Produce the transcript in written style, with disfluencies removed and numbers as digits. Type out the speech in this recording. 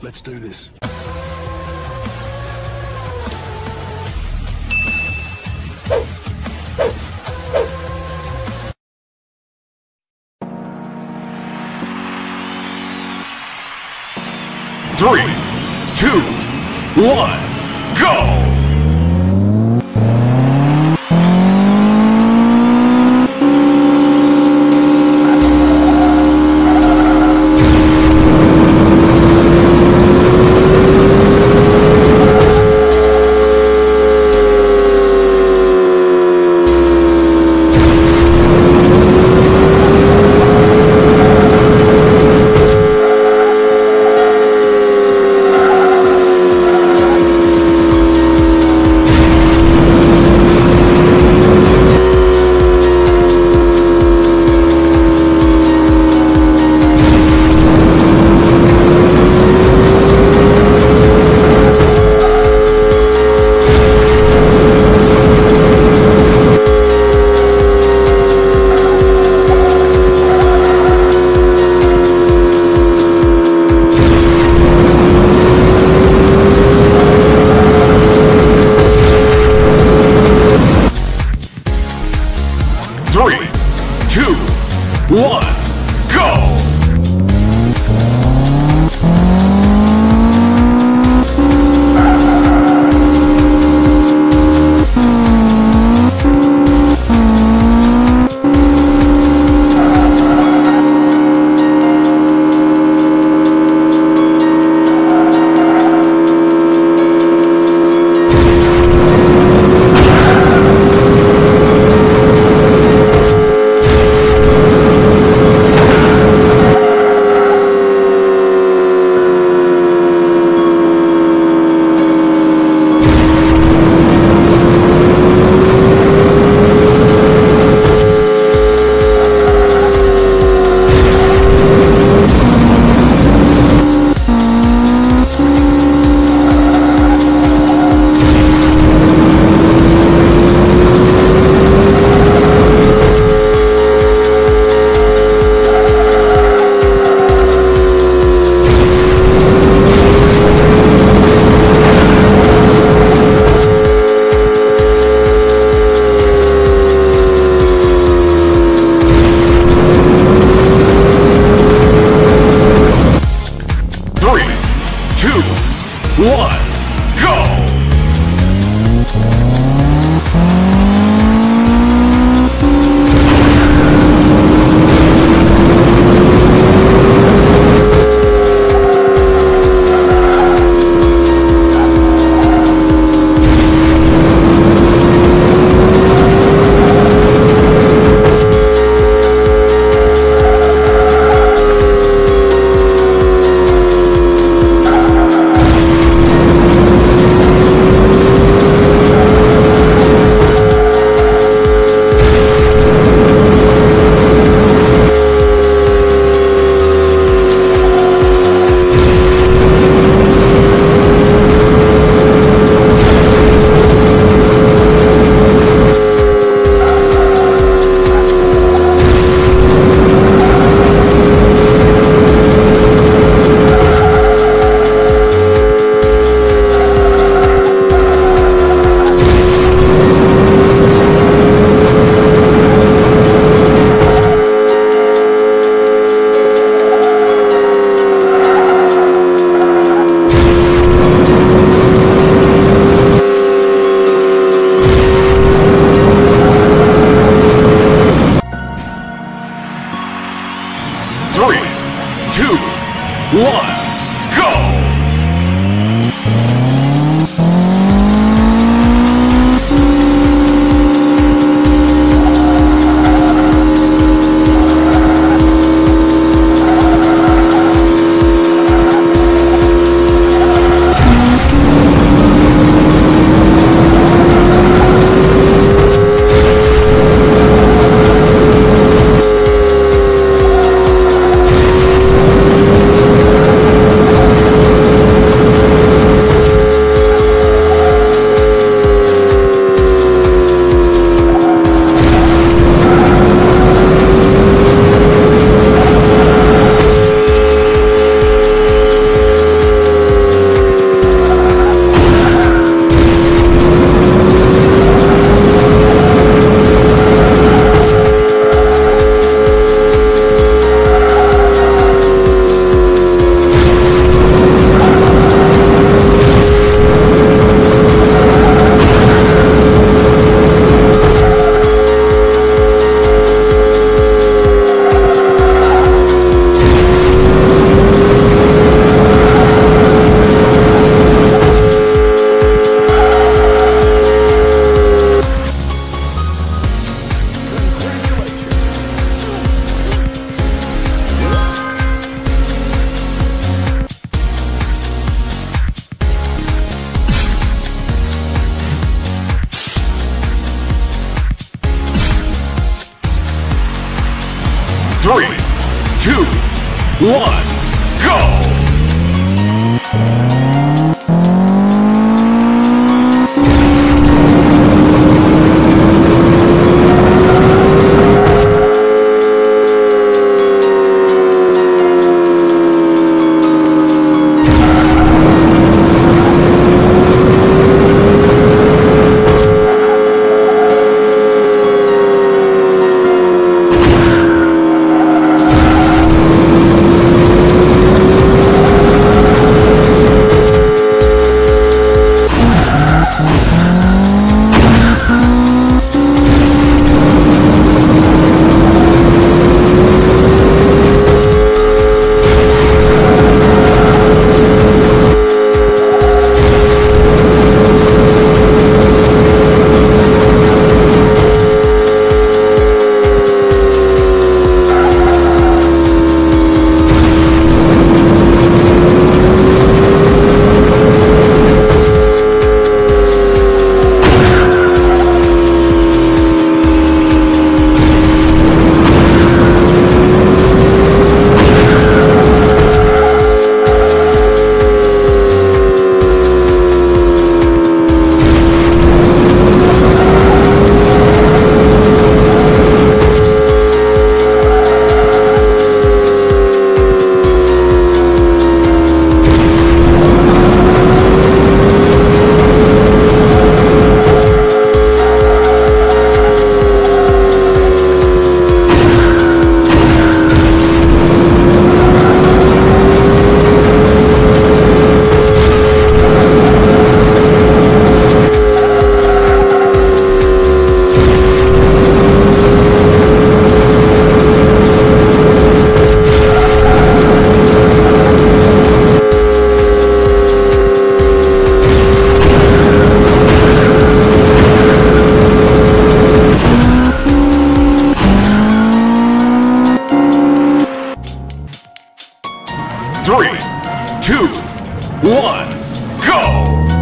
Let's do this. Three, two, one, go! Three, two, one, go! One, go! One, go! one, go! Three, two, one, go!